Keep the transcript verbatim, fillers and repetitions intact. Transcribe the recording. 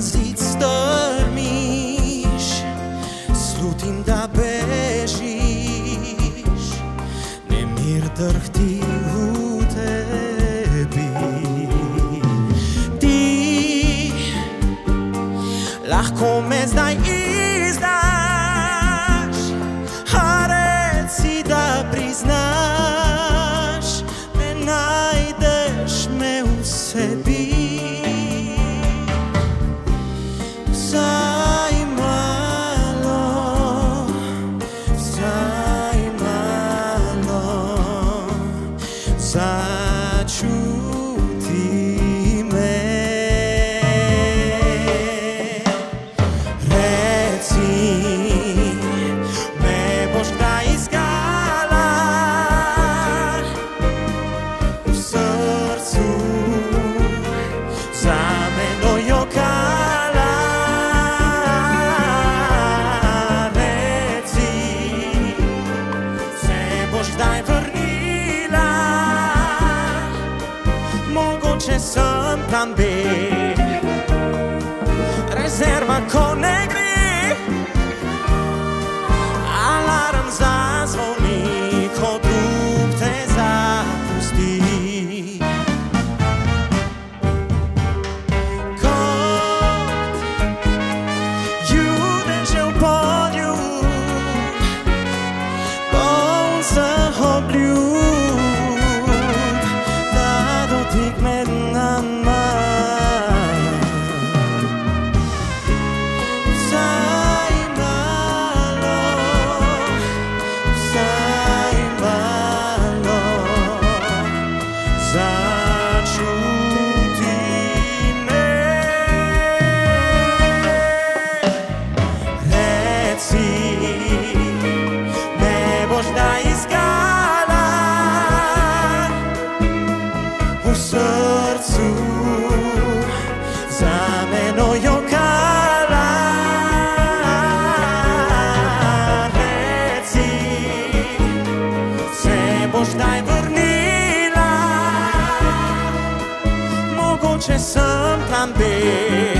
zid strmiș, slutim da bežiš, nemir drhti u tebi. Ti lahko me zdaj izdaš, a reci, da priznaš, ne najdeš me v sebi. Mogoče sem plan B, rezerva, ko ne gre. Alarm zazvoni, ko drug te zapusti. Kot juden že v poljub, poln vseh obljub, u srcu za menoj jokala. Reci, se boš kdaj vrnila, mogoče sem plan B.